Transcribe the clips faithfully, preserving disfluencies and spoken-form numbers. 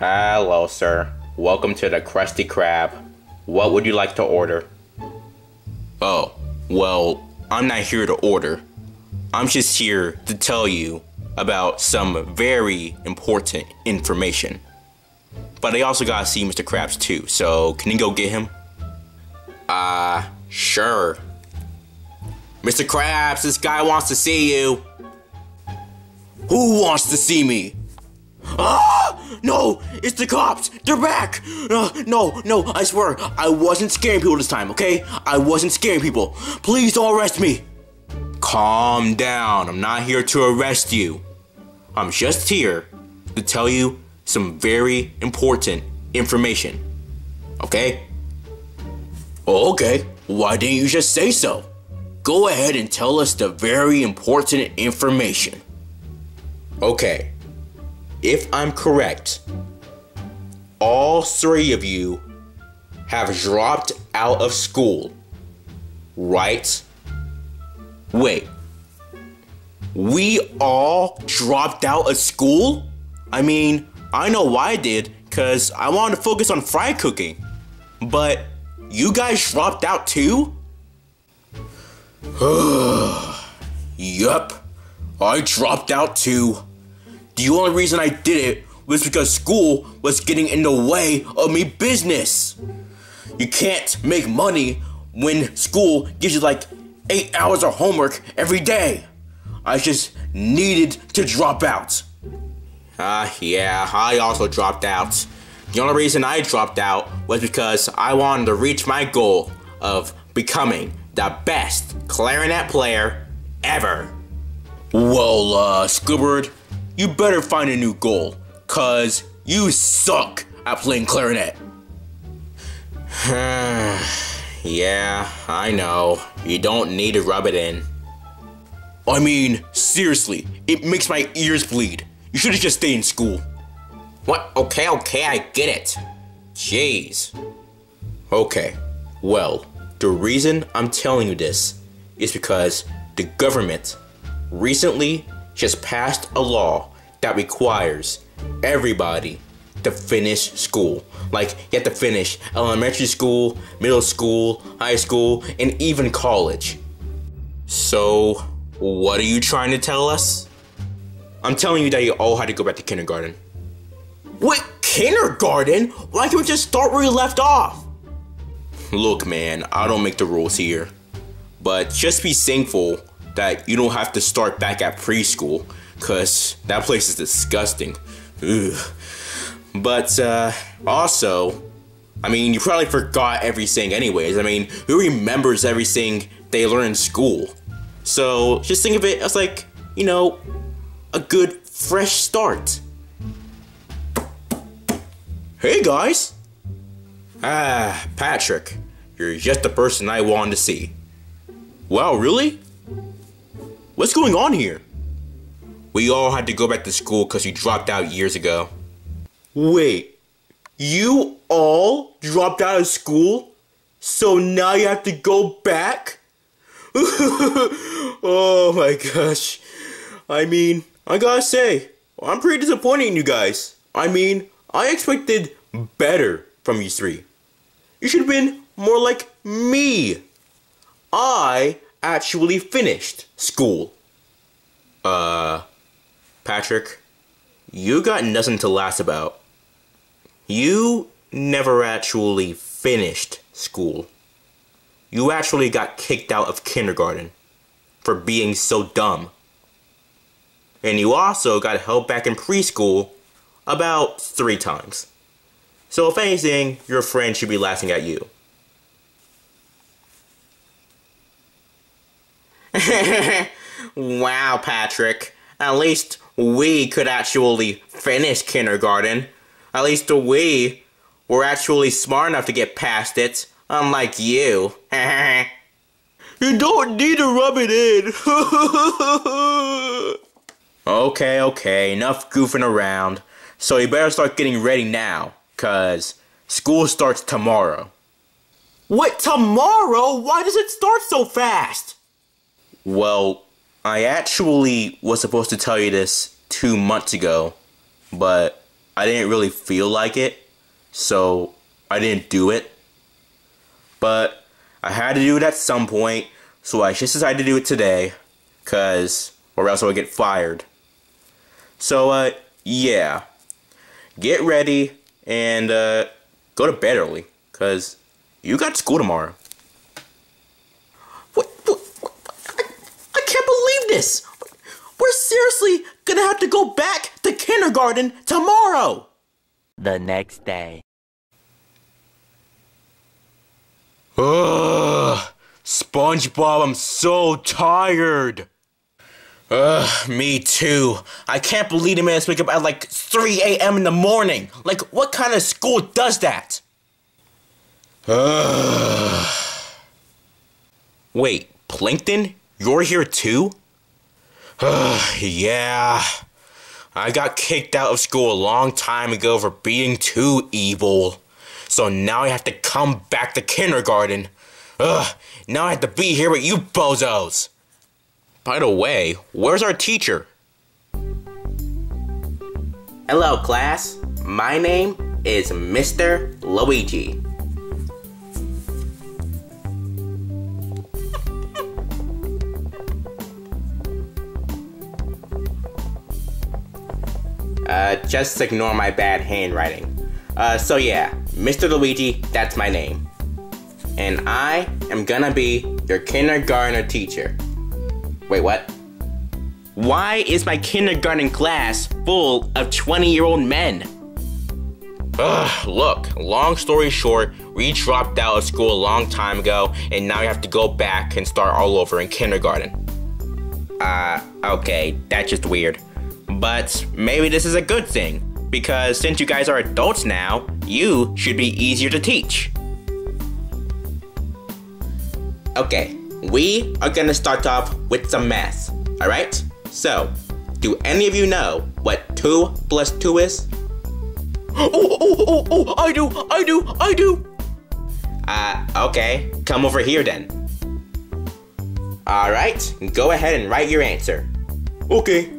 Hello, sir. Welcome to the Krusty Krab. What would you like to order? Oh, well, I'm not here to order. I'm just here to tell you about some very important information. But I also gotta see Mister Krabs too, so can you go get him? Uh, sure. Mister Krabs, this guy wants to see you. Who wants to see me? Ah! No! It's the cops! They're back! Uh, no, no, I swear, I wasn't scaring people this time, okay? I wasn't scaring people. Please don't arrest me! Calm down, I'm not here to arrest you. I'm just here to tell you some very important information, okay? Oh, okay, why didn't you just say so? Go ahead and tell us the very important information. Okay. If I'm correct, all three of you have dropped out of school, right? Wait, we all dropped out of school? I mean, I know why I did, because I wanted to focus on fry cooking, but you guys dropped out too? Yup, I dropped out too. The only reason I did it was because school was getting in the way of me business. You can't make money when school gives you like eight hours of homework every day. I just needed to drop out. Ah, uh, yeah, I also dropped out. The only reason I dropped out was because I wanted to reach my goal of becoming the best clarinet player ever. Well, uh, Squidward, you better find a new goal, cause you suck at playing clarinet. Yeah, I know. You don't need to rub it in. I mean, seriously, it makes my ears bleed. You should've just stayed in school. What? Okay, okay, I get it. Jeez. Okay, well, the reason I'm telling you this is because the government recently just passed a law that requires everybody to finish school. Like, you have to finish elementary school, middle school, high school, and even college. So, what are you trying to tell us? I'm telling you that you all had to go back to kindergarten. What? Kindergarten? Why can't we just start where you left off? Look, man, I don't make the rules here. But just be thankful that you don't have to start back at preschool, cause that place is disgusting. Ugh. But uh, also, I mean, you probably forgot everything anyways. I mean, who remembers everything they learn in school? So just think of it as like, you know, a good fresh start. Hey guys! Ah, Patrick, you're just the person I wanted to see. Wow, really? What's going on here? We all had to go back to school because you dropped out years ago. Wait, you all dropped out of school? So now you have to go back? Oh my gosh. I mean, I gotta say, I'm pretty disappointed in you guys. I mean, I expected better from you three. You should have been more like me. I actually finished school. Uh, Patrick, you got nothing to laugh about. You never actually finished school. You actually got kicked out of kindergarten for being so dumb. And you also got held back in preschool about three times. So if anything, your friend should be laughing at you. Wow, Patrick. At least we could actually finish kindergarten. At least we were actually smart enough to get past it, unlike you. You don't need to rub it in. Okay, okay, enough goofing around. So you better start getting ready now, cause school starts tomorrow. What, tomorrow? Why does it start so fast? Well, I actually was supposed to tell you this two months ago, but I didn't really feel like it, so I didn't do it. But I had to do it at some point, so I just decided to do it today, cause or else I would get fired. So uh, yeah, get ready and uh, go to bed early, cause you got school tomorrow. What? what, what I can't believe this. We're seriously gonna have to go back to kindergarten tomorrow. The next day. Ugh, SpongeBob, I'm so tired. Ugh, me too. I can't believe the man has to wake up at like three A M in the morning. Like, what kind of school does that? Ugh. Wait, Plankton? You're here too? Ugh, yeah. I got kicked out of school a long time ago for being too evil. So now I have to come back to kindergarten. Ugh, now I have to be here with you bozos. By the way, where's our teacher? Hello, class. My name is Mister Luigi. Uh, just ignore my bad handwriting. Uh, so yeah, Mister Luigi, that's my name. And I am gonna be your kindergartner teacher. Wait, what? Why is my kindergarten class full of twenty-year-old men? Ugh, look, long story short, we dropped out of school a long time ago, and now we have to go back and start all over in kindergarten. Uh, okay, that's just weird. But maybe this is a good thing, because since you guys are adults now, you should be easier to teach. Okay. We are gonna start off with some math, alright? So, do any of you know what two plus two is? Oh, oh, oh, oh, oh, I do, I do, I do! Uh, okay, come over here then. Alright, go ahead and write your answer. Okay.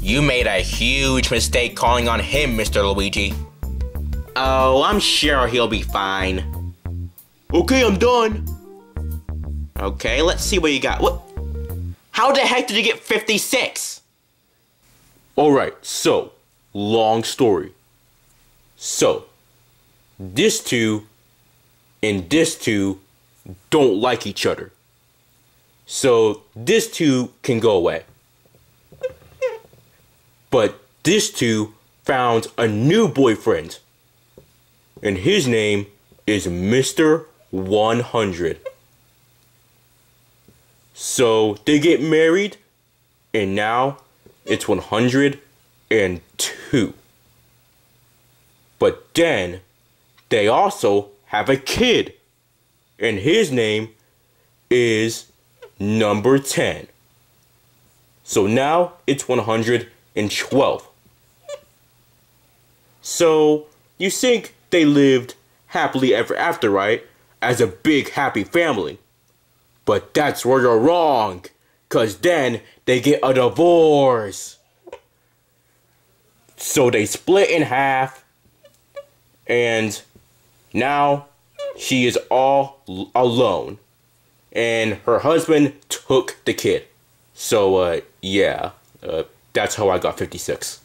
You made a huge mistake calling on him, Mister Luigi. Oh, I'm sure he'll be fine. Okay, I'm done. Okay, let's see what you got. What? How the heck did you get fifty-six? Alright, so, long story. So, this two and this two don't like each other. So, this two can go away. But this two found a new boyfriend. And his name is Mister one hundred. So they get married, and now it's one hundred and two. But then they also have a kid, and his name is number ten. So now it's one hundred and twelve. So you think they lived happily ever after, right? As a big happy family. But that's where you're wrong, cause then they get a divorce. So they split in half, and now she is all alone, and her husband took the kid. So uh, yeah, uh, that's how I got fifty-six.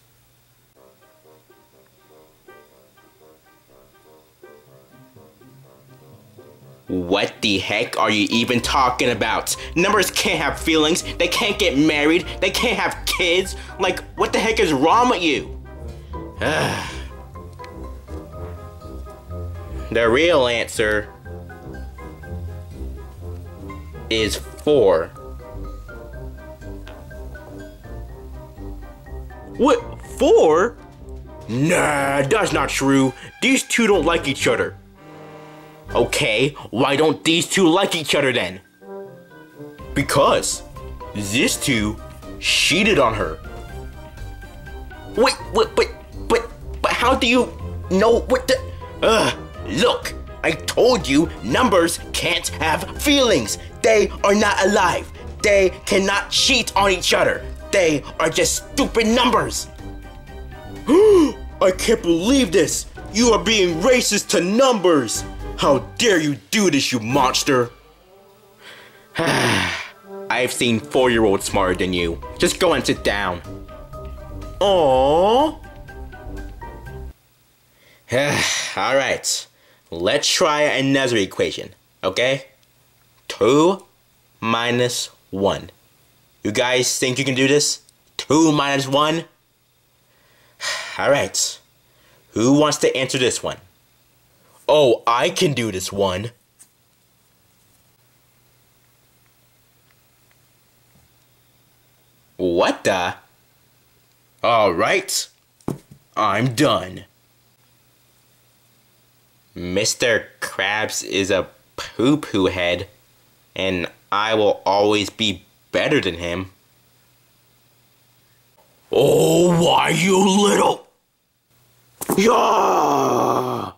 What the heck are you even talking about? Numbers can't have feelings, they can't get married, they can't have kids. Like, what the heck is wrong with you? The real answer is four. What? Four? Nah, that's not true. These two don't like each other. Okay, why don't these two like each other then? Because this two cheated on her. Wait, wait, but, but, but how do you know what the... Ugh, look, I told you numbers can't have feelings. They are not alive. They cannot cheat on each other. They are just stupid numbers. I can't believe this! You are being racist to numbers! How dare you do this, you monster! I've seen four-year-olds smarter than you. Just go and sit down. Aww. Alright, let's try another equation, okay? two minus one. You guys think you can do this? two minus one? Alright, who wants to answer this one? Oh, I can do this one. What the? Alright, I'm done. Mister Krabs is a poo-poo head, and I will always be better than him. Oh, why, you little... Yeah!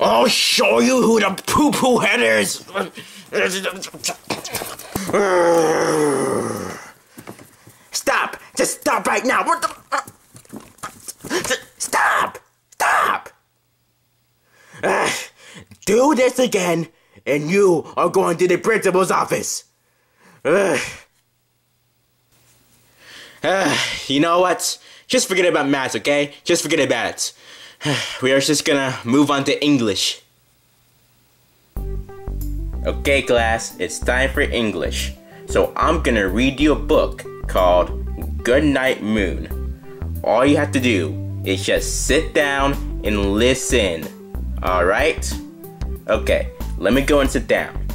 I'll show you who the poo-poo head is! Stop! Just stop right now! What the... Stop! Stop! Uh, do this again, and you are going to the principal's office. Uh, uh, you know what? Just forget about math, okay? Just forget about it. Uh, we are just gonna move on to English. Okay, class, it's time for English. So I'm gonna read you a book called Goodnight Moon. All you have to do is just sit down and listen. Alright? Okay, let me go and sit down.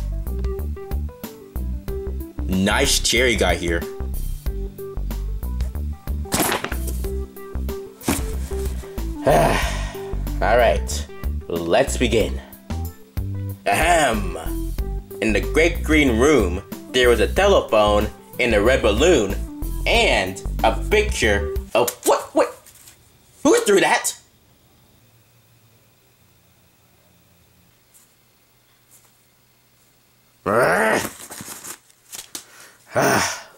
Nice chair you got here. Alright, let's begin. Ahem! In the great green room, there was a telephone and a red balloon and a picture of... What? What? Who threw that?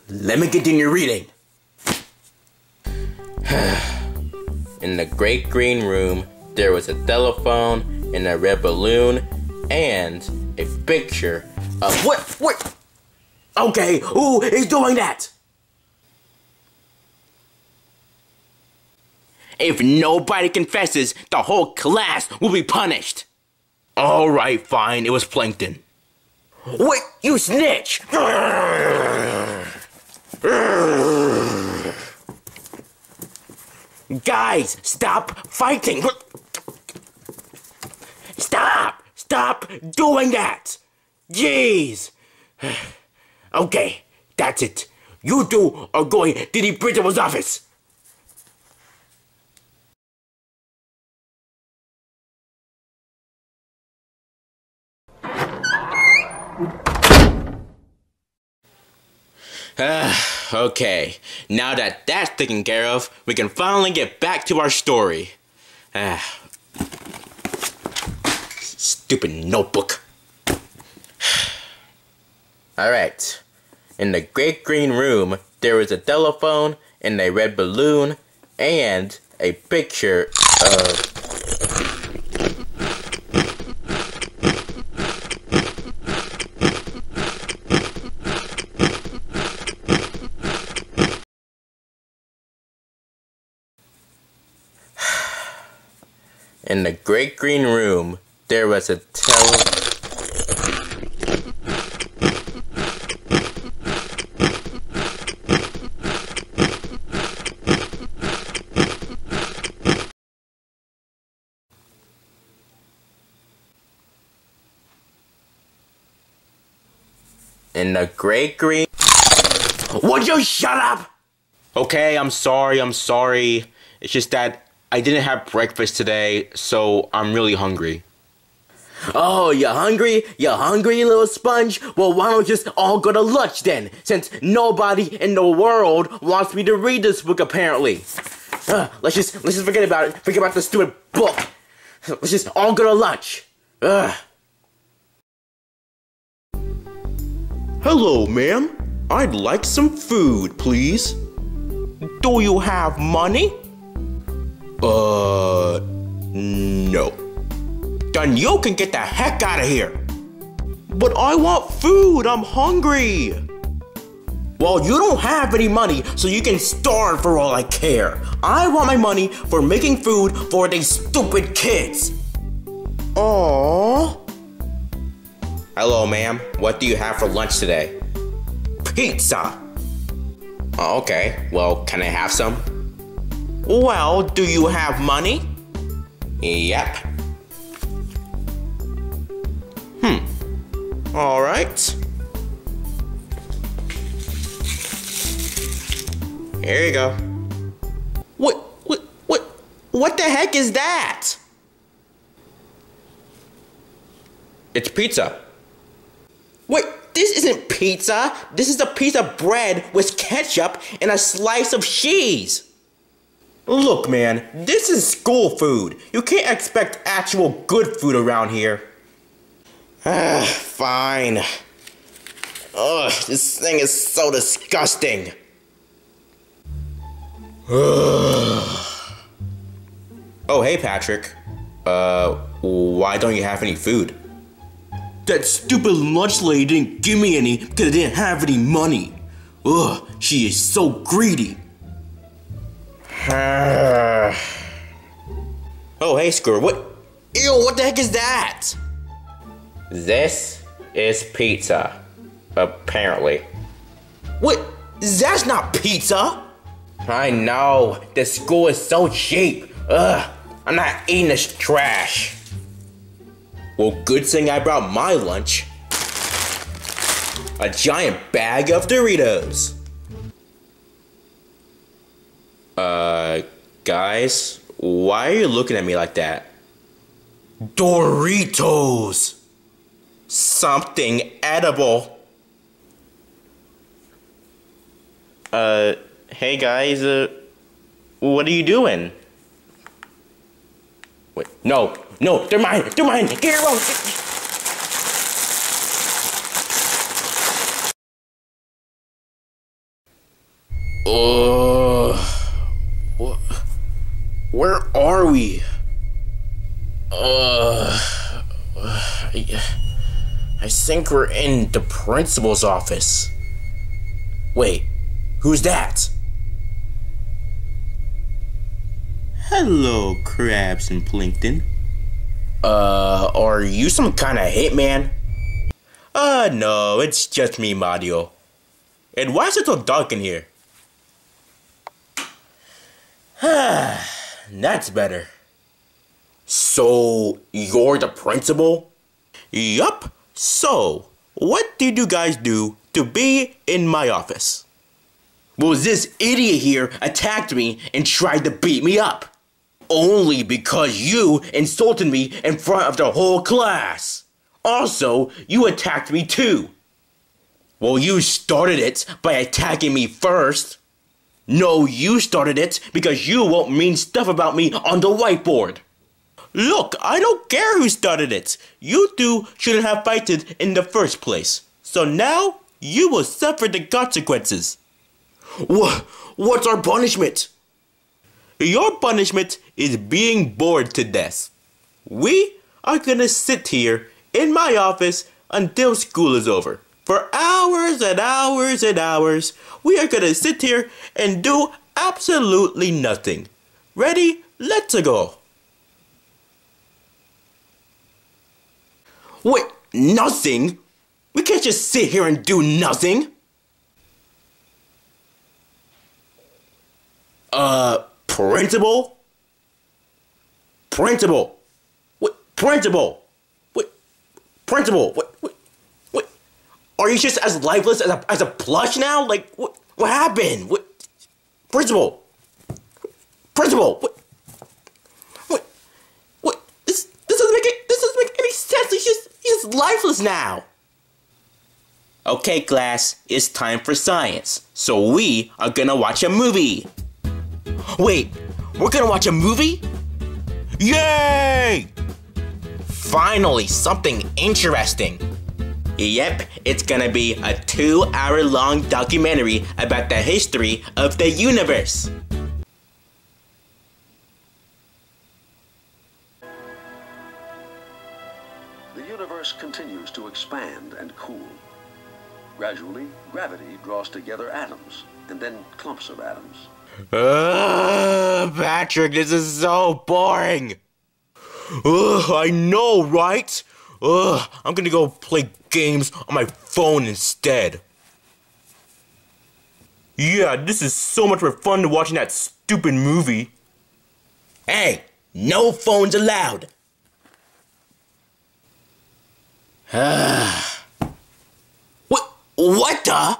Let me continue reading. In the great green room, there was a telephone and a red balloon and a picture of... What? What? Okay, who is doing that? If nobody confesses, the whole class will be punished. Alright, fine, it was Plankton. What? You snitch! Guys, stop fighting! Stop! Stop doing that! Jeez! Okay, that's it. You two are going to the principal's office! Uh, okay, now that that's taken care of, we can finally get back to our story. Uh, stupid notebook. Alright, in the great green room, there was a telephone and a red balloon and a picture of... In the great green room, there was a tele... In the great green... Would you shut up? Okay, I'm sorry, I'm sorry. It's just that... I didn't have breakfast today, so I'm really hungry. Oh, you're hungry? You're hungry, you little sponge? Well, why don't we just all go to lunch then, since nobody in the world wants me to read this book, apparently. Uh, let's just let's just forget about it. Forget about the stupid book. Let's just all go to lunch. Uh. Hello, ma'am. I'd like some food, please. Do you have money? Uh, no. Then you can get the heck out of here. But I want food, I'm hungry. Well, you don't have any money, so you can starve for all I care. I want my money for making food for these stupid kids. Aww. Hello, ma'am. What do you have for lunch today? Pizza. Oh, okay. Well, can I have some? Well, do you have money? Yep. Hmm. All right. Here you go. What, what, what, what the heck is that? It's pizza. Wait, this isn't pizza. This is a piece of bread with ketchup and a slice of cheese. Look, man, this is school food. You can't expect actual good food around here. Ah, fine. Ugh, this thing is so disgusting. Oh, hey, Patrick. Uh, why don't you have any food? That stupid lunch lady didn't give me any because I didn't have any money. Ugh, she is so greedy. Oh, hey, Squirrel. What? Ew, what the heck is that? This is pizza, apparently. What? That's not pizza. I know. This school is so cheap. Ugh, I'm not eating this trash. Well, good thing I brought my lunch. A giant bag of Doritos. Uh, guys, why are you looking at me like that? Doritos! Something edible. Uh, hey guys, uh, what are you doing? Wait, no, no, they're mine, they're mine, get it wrong! Ugh. What? Where are we? Ugh. I, I think we're in the principal's office. Wait, who's that? Hello, Krabs and Plankton. Uh, are you some kind of hitman? Uh, no, it's just me, Mario. And why is it so dark in here? That's better. So, you're the principal? Yup. So, what did you guys do to be in my office? Well, this idiot here attacked me and tried to beat me up. Only because you insulted me in front of the whole class. Also, you attacked me too. Well, you started it by attacking me first. No, you started it because you won't mean stuff about me on the whiteboard. Look, I don't care who started it. You two shouldn't have fighted in the first place. So now, you will suffer the consequences. What? What's our punishment? Your punishment is being bored to death. We are gonna sit here in my office until school is over. For hours and hours and hours, we are gonna sit here and do absolutely nothing. Ready? Let's go. Wait, nothing? We can't just sit here and do nothing. Uh... Principal? Principal? What? Principal? What? Principal? What? What? What? Are you just as lifeless as a, as a plush now? Like, what? What happened? What? Principal? Principal? What? What? What? This this doesn't make it, this doesn't make any sense. He's just he's just lifeless now. Okay, class, it's time for science. So we are gonna watch a movie. Wait, we're gonna watch a movie? Yay! Finally, something interesting. Yep, it's gonna be a two-hour-long documentary about the history of the universe. universe continues to expand and cool. Gradually, gravity draws together atoms, and then clumps of atoms. Ugh, Patrick, this is so boring! Ugh, I know, right? Ugh, I'm gonna go play games on my phone instead. Yeah, this is so much more fun than watching that stupid movie. Hey, no phones allowed! Ah. What? What the?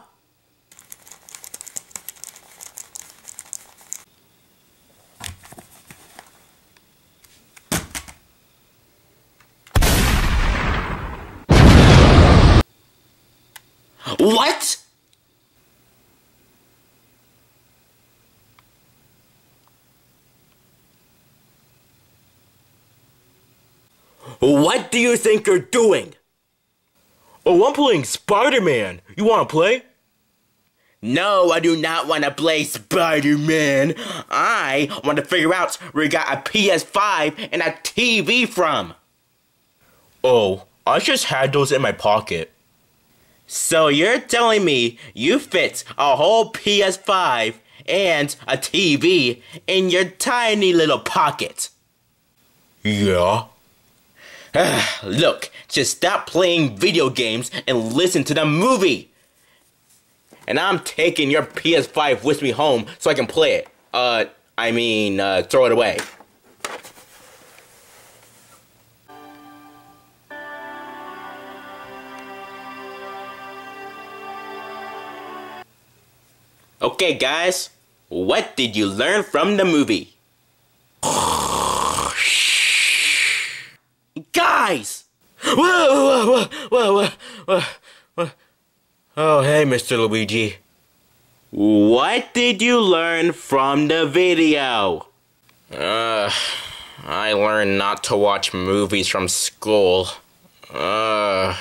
What? What do you think you're doing? Oh, I'm playing Spider-Man. You want to play? No, I do not want to play Spider-Man. I want to figure out where you got a P S five and a T V from. Oh, I just had those in my pocket. So you're telling me you fit a whole P S five and a T V in your tiny little pocket? Yeah. Look, just stop playing video games and listen to the movie. And I'm taking your P S five with me home so I can play it. Uh, I mean, uh, throw it away. Okay guys, what did you learn from the movie? Guys! Whoa, whoa, whoa, whoa, whoa, whoa. Oh, hey, Mister Luigi. What did you learn from the video? Uh, I learned not to watch movies from school. Uh...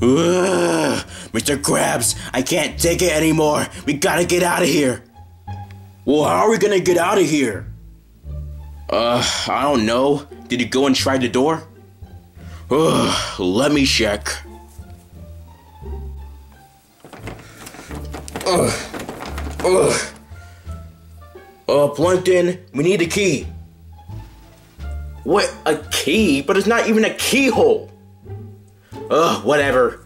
Ugh, Mister Krabs, I can't take it anymore. We gotta get out of here. Well, how are we gonna get out of here? Uh, I don't know. Did you go and try the door? Ugh, let me check. Ugh, ugh. Uh, Plankton, we need a key. What, a key? But it's not even a keyhole. Ugh, whatever.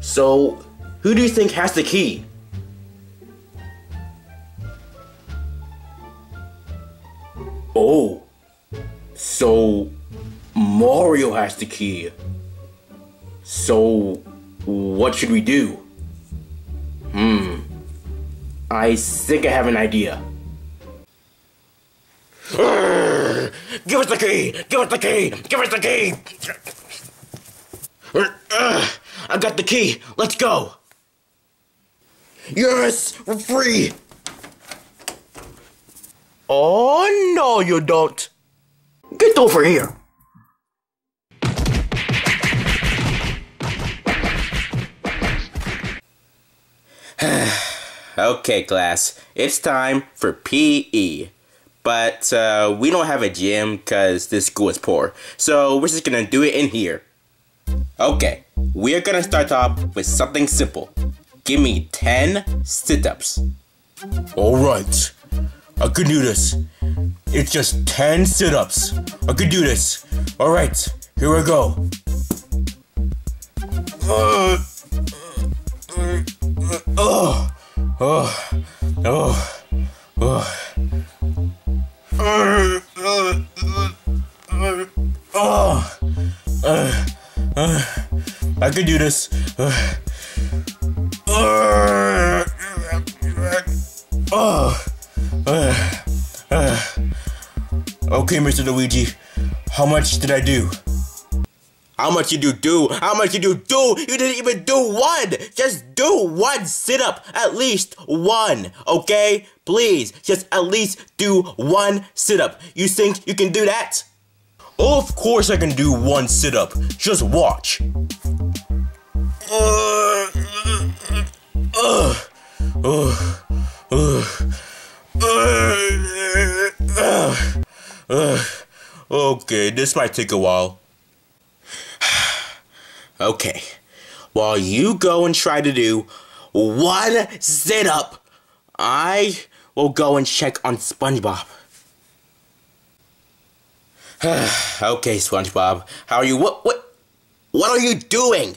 So, who do you think has the key? Oh. So, Mario has the key. So, what should we do? Hmm. I think I have an idea. Urgh! Give us the key! Give us the key! Give us the key! I got the key. Let's go. Yes, we're free. Oh, no, you don't. Get over here. Okay, class. It's time for P E. But uh, we don't have a gym because this school is poor. So we're just going to do it in here. Okay, we're gonna start off with something simple. Give me ten sit-ups. Alright, I could do this. It's just ten sit-ups. I could do this. Alright, here I go. Uh, uh, uh, oh, oh, oh, oh. Uh, uh, uh, uh, oh. Uh. Uh, I could do this. Uh, uh, uh, uh, uh. Okay, Mister Luigi, how much did I do? How much did you do? How much did you do? You didn't even do one! Just do one sit-up! At least one, okay? Please, just at least do one sit-up. You think you can do that? Of course I can do one sit-up. Just watch. Uh, uh, uh, uh, uh, uh, okay, this this might take a while. Okay. While you go and try to do one sit-up, I will go and check on SpongeBob. Okay, SpongeBob. How are you? What, what, what are you doing?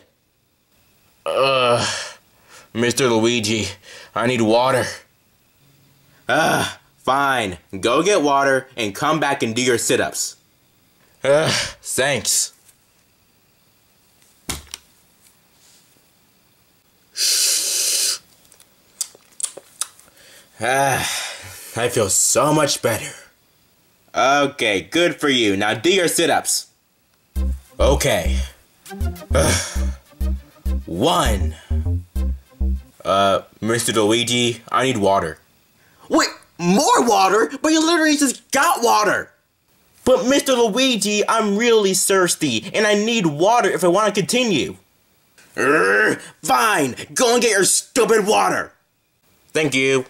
Uh, Mister Luigi, I need water. Ah, uh, fine. Go get water and come back and do your sit-ups. Uh, thanks. Ah, I feel so much better. Okay, good for you. Now do your sit-ups. Okay. Ugh. One. Uh, Mister Luigi, I need water. Wait, more water? But you literally just got water. But Mister Luigi, I'm really thirsty, and I need water if I want to continue. Urgh, fine, go and get your stupid water. Thank you.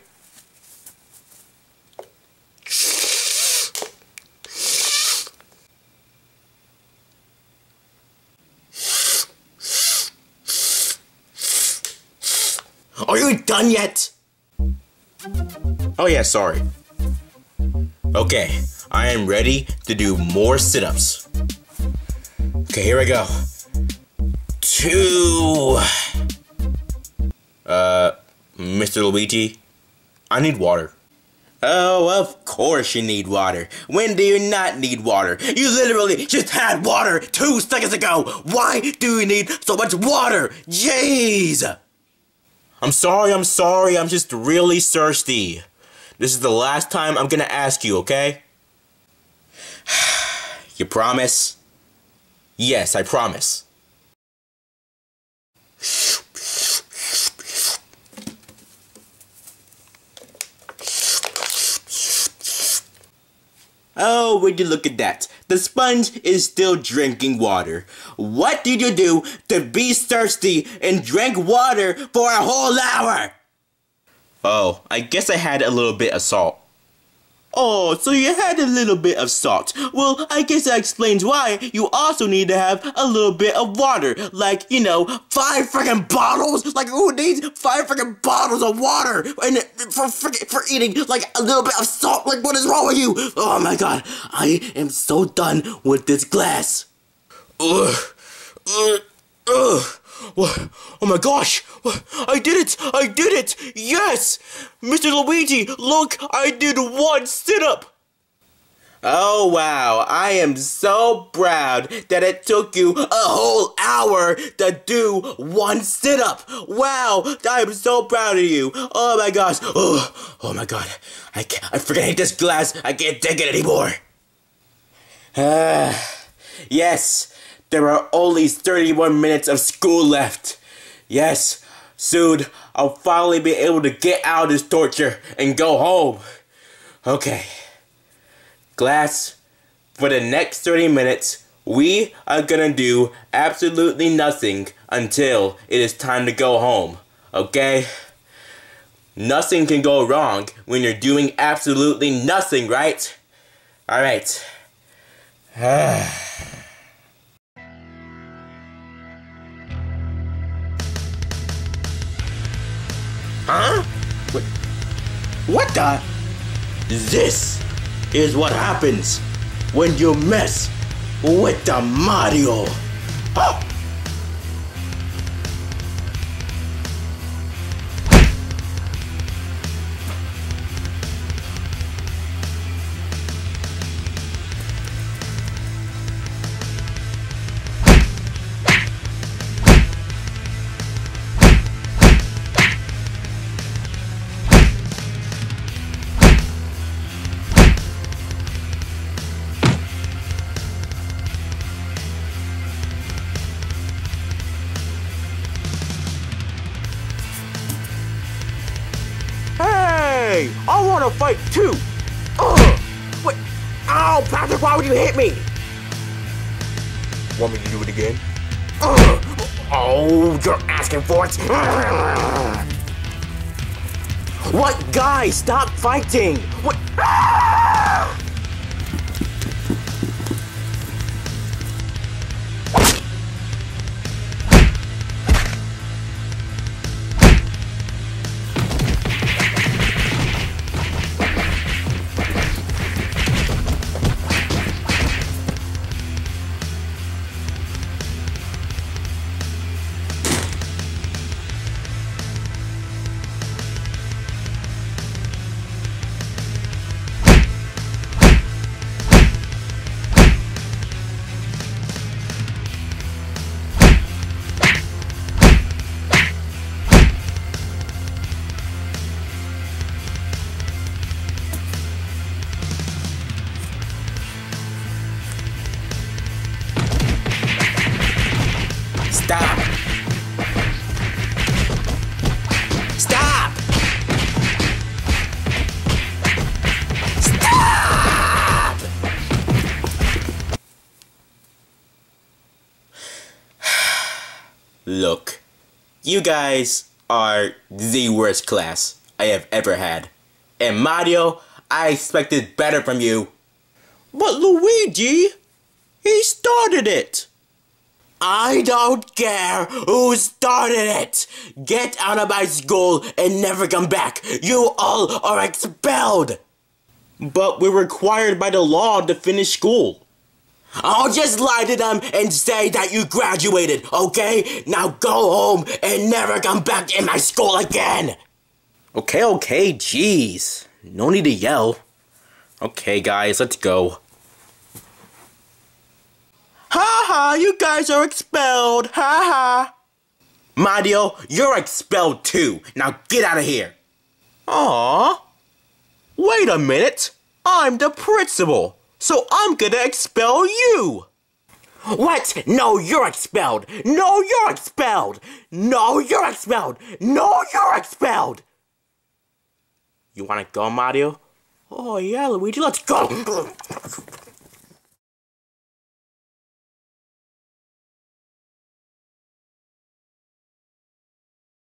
Are you done yet? Oh yeah, sorry. Okay, I am ready to do more sit-ups. Okay, here I go. Two. Uh, Mister Luigi, I need water. Oh, of course you need water. When do you not need water? You literally just had water two seconds ago. Why do you need so much water? Jeez! I'm sorry, I'm sorry, I'm just really thirsty. This is the last time I'm gonna ask you, okay? You promise? Yes, I promise. Oh, would you look at that? The sponge is still drinking water. What did you do to be thirsty and drink water for a whole hour? Oh, I guess I had a little bit of salt. Oh, so you had a little bit of salt. Well, I guess that explains why you also need to have a little bit of water. Like, you know, five freaking bottles. Like, who needs five freaking bottles of water? And for freaking, for eating, like, a little bit of salt. Like, what is wrong with you? Oh, my God. I am so done with this glass. Ugh. Ugh. Ugh. What? Oh my gosh! I did it! I did it! Yes! Mister Luigi, look! I did one sit-up! Oh wow, I am so proud that it took you a whole hour to do one sit-up! Wow, I am so proud of you! Oh my gosh! Oh, oh my god, I can't, I freaking hate this glass! I can't take it anymore! Uh, yes! There are only thirty-one minutes of school left. Yes, soon I'll finally be able to get out of this torture and go home. Okay. Class, for the next thirty minutes, we are gonna do absolutely nothing until it is time to go home. Okay? Nothing can go wrong when you're doing absolutely nothing, right? Alright. Huh? What? What the? This is what happens when you mess with the Mario. Oh. I want to fight too! Ugh! What? Ow, Patrick, why would you hit me? Want me to do it again? Ugh! Oh, you're asking for it! Ugh! What? Guys, stop fighting! What? Ah! You guys are the worst class I have ever had. And Mario, I expected better from you. But Luigi, he started it. I don't care who started it. Get out of my school and never come back. You all are expelled. But we're required by the law to finish school. I'll just lie to them and say that you graduated, okay? Now go home and never come back in my school again. Okay, okay, jeez. No need to yell. Okay, guys, let's go. Ha ha, you guys are expelled. Ha ha. Mario, you're expelled too. Now get out of here. Aww. Wait a minute. I'm the principal. So I'm gonna expel you. What? No, you're expelled. No, you're expelled. No, you're expelled. No, you're expelled. You wanna go, Mario? Oh yeah, Luigi, let's go.